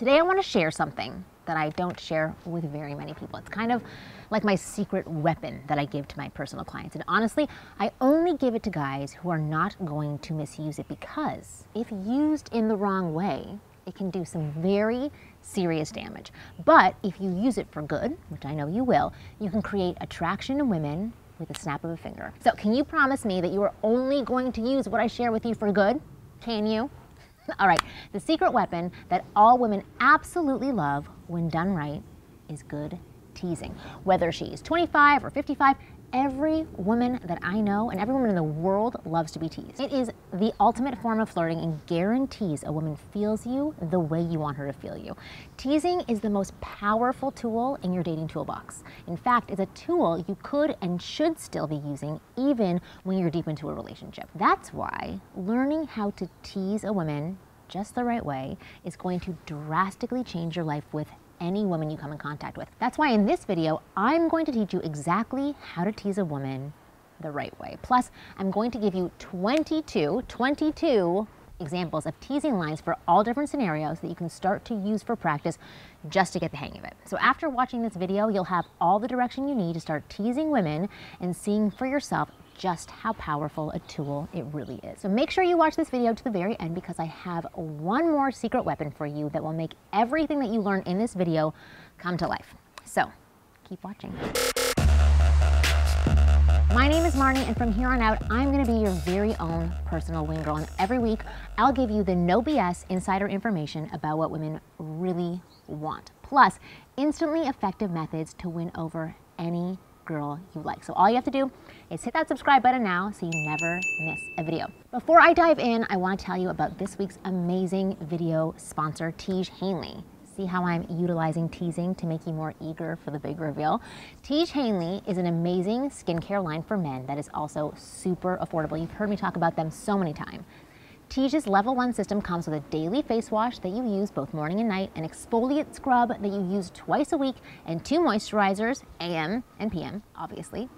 Today I want to share something that I don't share with very many people. It's kind of like my secret weapon that I give to my personal clients. And honestly, I only give it to guys who are not going to misuse it, because if used in the wrong way, it can do some very serious damage. But if you use it for good, which I know you will, you can create attraction in women with a snap of a finger. So can you promise me that you are only going to use what I share with you for good? Can you? All right, the secret weapon that all women absolutely love when done right is good teasing. Whether she's 25 or 55, every woman that I know and every woman in the world loves to be teased. It is the ultimate form of flirting and guarantees a woman feels you the way you want her to feel you. Teasing is the most powerful tool in your dating toolbox. In fact, it's a tool you could and should still be using even when you're deep into a relationship. That's why learning how to tease a woman just the right way is going to drastically change your life with any woman you come in contact with. That's why in this video, I'm going to teach you exactly how to tease a woman the right way. Plus, I'm going to give you 22 examples of teasing lines for all different scenarios that you can start to use for practice just to get the hang of it. So after watching this video, you'll have all the direction you need to start teasing women and seeing for yourself just how powerful a tool it really is. So make sure you watch this video to the very end, because I have one more secret weapon for you that will make everything that you learn in this video come to life. So keep watching. My name is Marni, and from here on out, I'm gonna be your very own personal wing girl. And every week, I'll give you the no BS insider information about what women really want. Plus, instantly effective methods to win over any girl you like. So all you have to do is hit that subscribe button now so you never miss a video. Before I dive in, I want to tell you about this week's amazing video sponsor, Tiege Hanley. See how I'm utilizing teasing to make you more eager for the big reveal? Tiege Hanley is an amazing skincare line for men that is also super affordable. You've heard me talk about them so many times. Tiege's Level 1 system comes with a daily face wash that you use both morning and night, an exfoliate scrub that you use twice a week, and two moisturizers, AM and PM, obviously.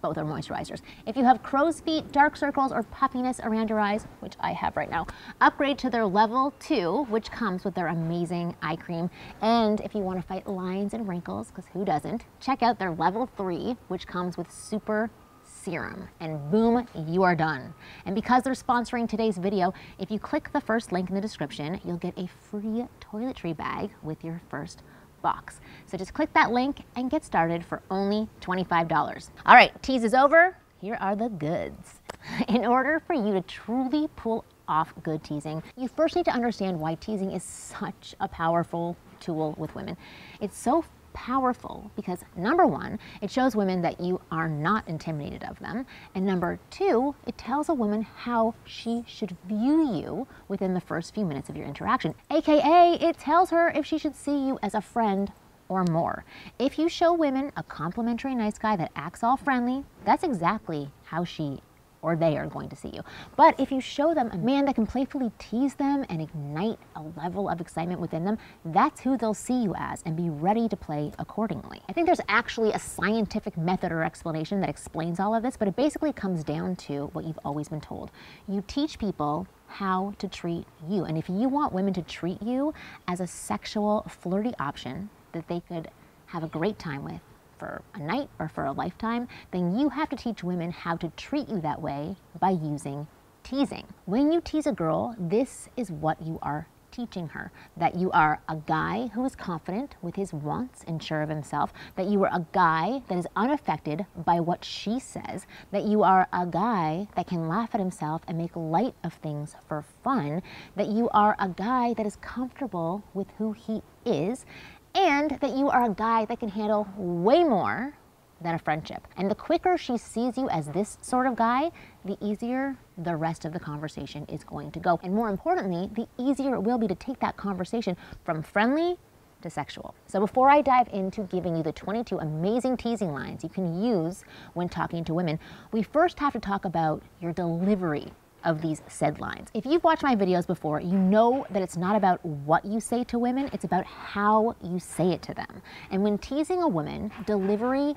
Both are moisturizers. If you have crow's feet, dark circles, or puffiness around your eyes, which I have right now, upgrade to their Level 2, which comes with their amazing eye cream. And if you want to fight lines and wrinkles, because who doesn't, check out their Level 3, which comes with super serum, and boom, you are done. And because they're sponsoring today's video, if you click the first link in the description, you'll get a free toiletry bag with your first box. So just click that link and get started for only $25. All right, tease is over. Here are the goods. In order for you to truly pull off good teasing, you first need to understand why teasing is such a powerful tool with women. It's so powerful because, number one, it shows women that you are not intimidated of them, and number two, it tells a woman how she should view you within the first few minutes of your interaction, aka it tells her if she should see you as a friend or more. If you show women a complimentary nice guy that acts all friendly, that's exactly how she or they are going to see you. But if you show them a man that can playfully tease them and ignite a level of excitement within them, that's who they'll see you as, and be ready to play accordingly. I think there's actually a scientific method or explanation that explains all of this, but it basically comes down to what you've always been told. You teach people how to treat you, and if you want women to treat you as a sexual, flirty option that they could have a great time with for a night or for a lifetime, then you have to teach women how to treat you that way by using teasing. When you tease a girl, this is what you are teaching her: that you are a guy who is confident with his wants and sure of himself, that you are a guy that is unaffected by what she says, that you are a guy that can laugh at himself and make light of things for fun, that you are a guy that is comfortable with who he is, and that you are a guy that can handle way more than a friendship. And the quicker she sees you as this sort of guy, the easier the rest of the conversation is going to go. And more importantly, the easier it will be to take that conversation from friendly to sexual. So before I dive into giving you the 22 amazing teasing lines you can use when talking to women, we first have to talk about your delivery of these said lines. If you've watched my videos before, you know that it's not about what you say to women, it's about how you say it to them. And when teasing a woman, delivery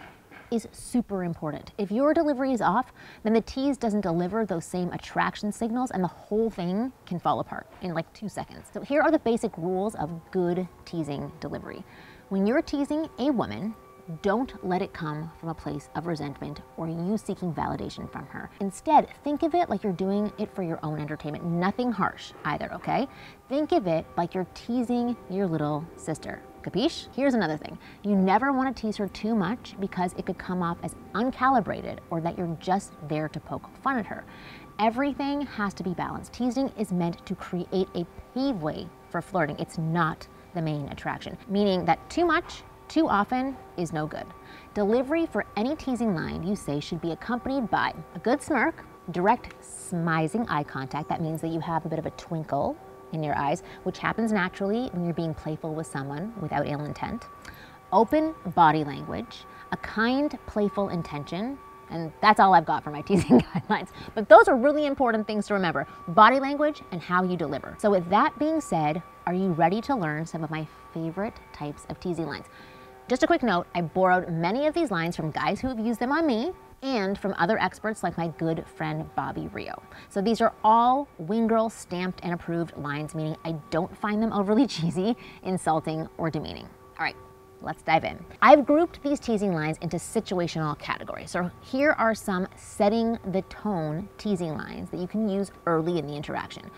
is super important. If your delivery is off, then the tease doesn't deliver those same attraction signals and the whole thing can fall apart in like 2 seconds. So here are the basic rules of good teasing delivery. When you're teasing a woman, don't let it come from a place of resentment or you seeking validation from her. Instead, think of it like you're doing it for your own entertainment. Nothing harsh either, okay? Think of it like you're teasing your little sister. Capiche? Here's another thing. You never want to tease her too much because it could come off as uncalibrated or that you're just there to poke fun at her. Everything has to be balanced. Teasing is meant to create a paveway for flirting. It's not the main attraction, meaning that too much, too often is no good. Delivery for any teasing line you say should be accompanied by a good smirk, direct smizing eye contact. That means that you have a bit of a twinkle in your eyes, which happens naturally when you're being playful with someone without ill intent. Open body language, a kind, playful intention, and that's all I've got for my teasing guidelines. But those are really important things to remember, body language and how you deliver. So with that being said, are you ready to learn some of my favorite types of teasing lines? Just a quick note, I borrowed many of these lines from guys who have used them on me and from other experts like my good friend Bobby Rio. So these are all Wing Girl stamped and approved lines, meaning I don't find them overly cheesy, insulting, or demeaning. All right, let's dive in. I've grouped these teasing lines into situational categories. So here are some setting the tone teasing lines that you can use early in the interaction.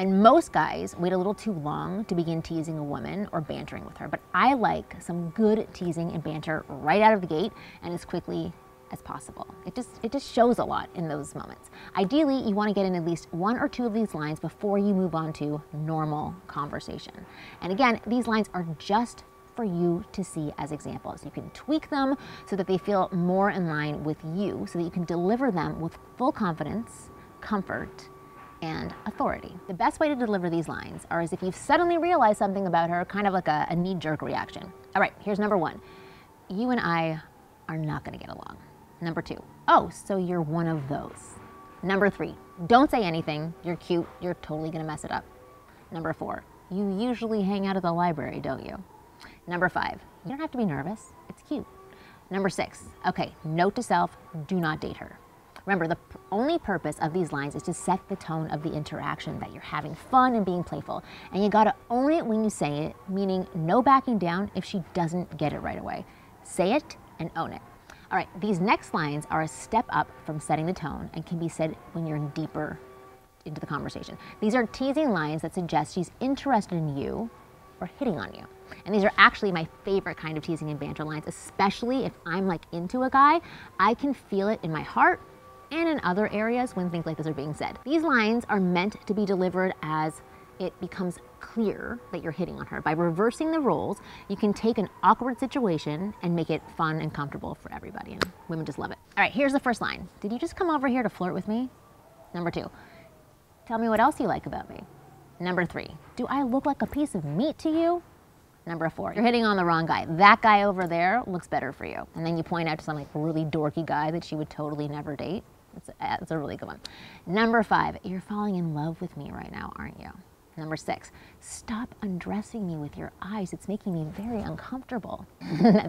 And most guys wait a little too long to begin teasing a woman or bantering with her, but I like some good teasing and banter right out of the gate and as quickly as possible. It just shows a lot in those moments. Ideally, you want to get in at least 1 or 2 of these lines before you move on to normal conversation. And again, these lines are just for you to see as examples. You can tweak them so that they feel more in line with you, so that you can deliver them with full confidence, comfort, and authority. The best way to deliver these lines are as if you've suddenly realized something about her, kind of like a knee-jerk reaction. All right, here's number 1. You and I are not gonna get along. Number 2, oh, so you're one of those. Number 3, don't say anything, you're cute, you're totally gonna mess it up. Number 4, you usually hang out at the library, don't you? Number 5, you don't have to be nervous, it's cute. Number 6, okay, note to self, do not date her. Remember, the only purpose of these lines is to set the tone of the interaction, that you're having fun and being playful. And you gotta own it when you say it, meaning no backing down if she doesn't get it right away. Say it and own it. All right, these next lines are a step up from setting the tone and can be said when you're deeper into the conversation. These are teasing lines that suggest she's interested in you or hitting on you. And these are actually my favorite kind of teasing and banter lines, especially if I'm like into a guy. I can feel it in my heart and in other areas when things like this are being said. These lines are meant to be delivered as it becomes clear that you're hitting on her. By reversing the roles, you can take an awkward situation and make it fun and comfortable for everybody, and women just love it. All right, here's the first line. Did you just come over here to flirt with me? Number 2, tell me what else you like about me. Number 3, do I look like a piece of meat to you? Number 4, you're hitting on the wrong guy. That guy over there looks better for you. And then you point out to some like really dorky guy that she would totally never date. That's a really good one. Number 5, you're falling in love with me right now, aren't you? Number 6, stop undressing me with your eyes. It's making me very uncomfortable.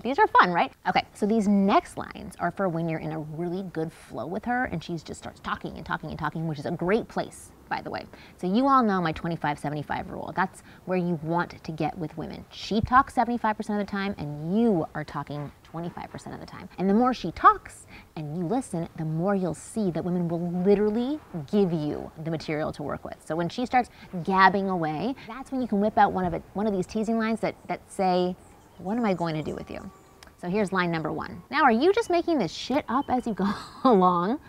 These are fun, right? Okay, so these next lines are for when you're in a really good flow with her and she just starts talking and talking and talking, which is a great place, by the way. So you all know my 25-75 rule. That's where you want to get with women. She talks 75% of the time and you are talking 25% of the time. And the more she talks and you listen, the more you'll see that women will literally give you the material to work with. So when she starts gabbing away, that's when you can whip out one of these teasing lines that say, what am I going to do with you? So here's line number 1. Now, are you just making this shit up as you go along?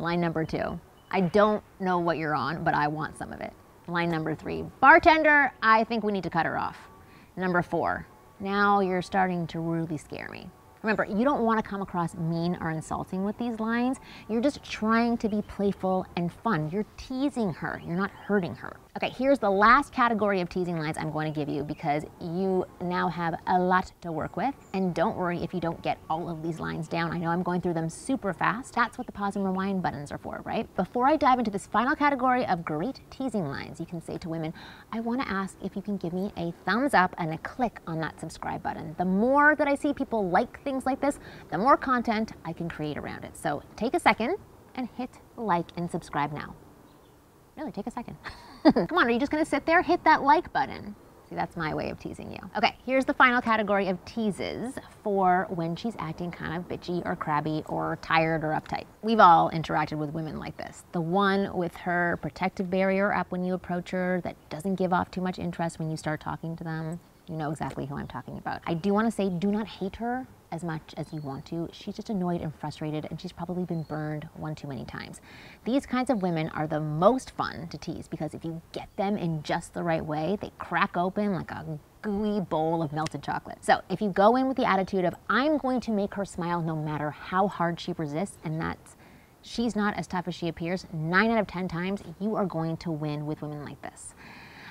Line number 2, I don't know what you're on, but I want some of it. Line number 3, bartender, I think we need to cut her off. Number 4, now you're starting to really scare me. Remember, you don't want to come across mean or insulting with these lines. You're just trying to be playful and fun. You're teasing her. You're not hurting her. Okay, here's the last category of teasing lines I'm going to give you because you now have a lot to work with. And don't worry if you don't get all of these lines down. I know I'm going through them super fast. That's what the pause and rewind buttons are for, right? Before I dive into this final category of great teasing lines, you can say to women, I want to ask if you can give me a thumbs up and a click on that subscribe button. The more that I see people like things like this, the more content I can create around it. So take a second and hit like and subscribe now. Really, take a second. Come on, are you just gonna sit there? Hit that like button. See, that's my way of teasing you. Okay, here's the final category of teases for when she's acting kind of bitchy or crabby or tired or uptight. We've all interacted with women like this. The one with her protective barrier up when you approach her that doesn't give off too much interest when you start talking to them. You know exactly who I'm talking about. I do wanna say, do not hate her as much as you want to. She's just annoyed and frustrated, and she's probably been burned one too many times. These kinds of women are the most fun to tease because if you get them in just the right way, they crack open like a gooey bowl of melted chocolate. So if you go in with the attitude of, I'm going to make her smile no matter how hard she resists, and that's, she's not as tough as she appears, 9 out of 10 times, you are going to win with women like this.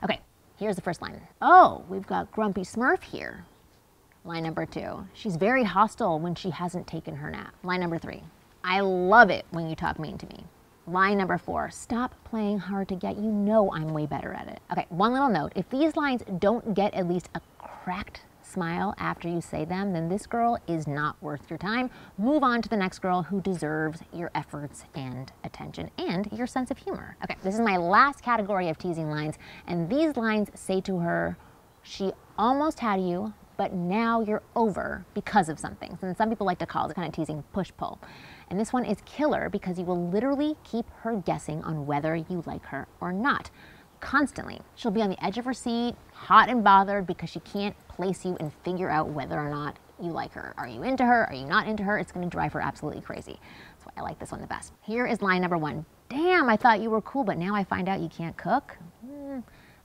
Okay, here's the first line. Oh, we've got Grumpy Smurf here. Line number 2, she's very hostile when she hasn't taken her nap. Line number 3, I love it when you talk mean to me. Line number 4, stop playing hard to get, you know I'm way better at it. Okay, one little note, if these lines don't get at least a cracked smile after you say them, then this girl is not worth your time. Move on to the next girl who deserves your efforts and attention and your sense of humor. Okay, this is my last category of teasing lines, and these lines say to her, she almost had you, but now you're over because of something. And some people like to call it kind of teasing push-pull. And this one is killer because you will literally keep her guessing on whether you like her or not, constantly. She'll be on the edge of her seat, hot and bothered because she can't place you and figure out whether or not you like her. Are you into her? Are you not into her? It's gonna drive her absolutely crazy. That's why I like this one the best. Here is line number 1. Damn, I thought you were cool, but now I find out you can't cook.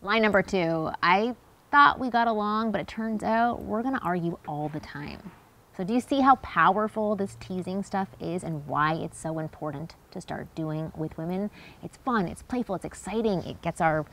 Line number 2, I thought we got along, but it turns out we're gonna argue all the time. So do you see how powerful this teasing stuff is and why it's so important to start doing with women? It's fun, it's playful, it's exciting, it gets our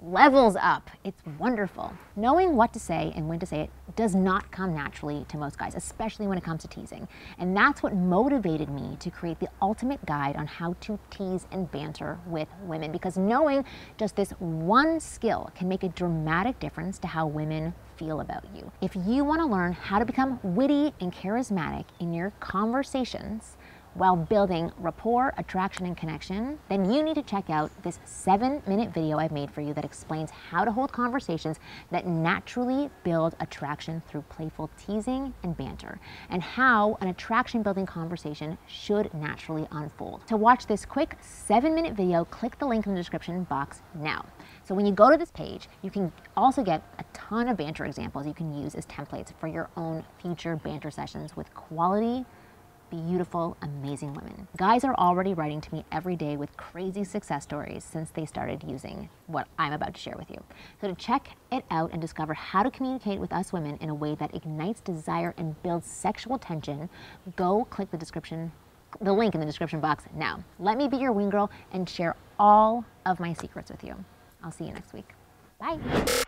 levels up, it's wonderful. Knowing what to say and when to say it does not come naturally to most guys, especially when it comes to teasing. And that's what motivated me to create the ultimate guide on how to tease and banter with women, because knowing just this one skill can make a dramatic difference to how women feel about you. If you want to learn how to become witty and charismatic in your conversations, while building rapport, attraction, and connection, then you need to check out this 7-minute video I've made for you that explains how to hold conversations that naturally build attraction through playful teasing and banter, and how an attraction-building conversation should naturally unfold. To watch this quick 7-minute video, click the link in the description box now. So when you go to this page, you can also get a ton of banter examples you can use as templates for your own future banter sessions with quality, beautiful, amazing women. Guys are already writing to me every day with crazy success stories since they started using what I'm about to share with you. So to check it out and discover how to communicate with us women in a way that ignites desire and builds sexual tension, go click the link in the description box now. Let me be your wing girl and share all of my secrets with you. I'll see you next week. Bye.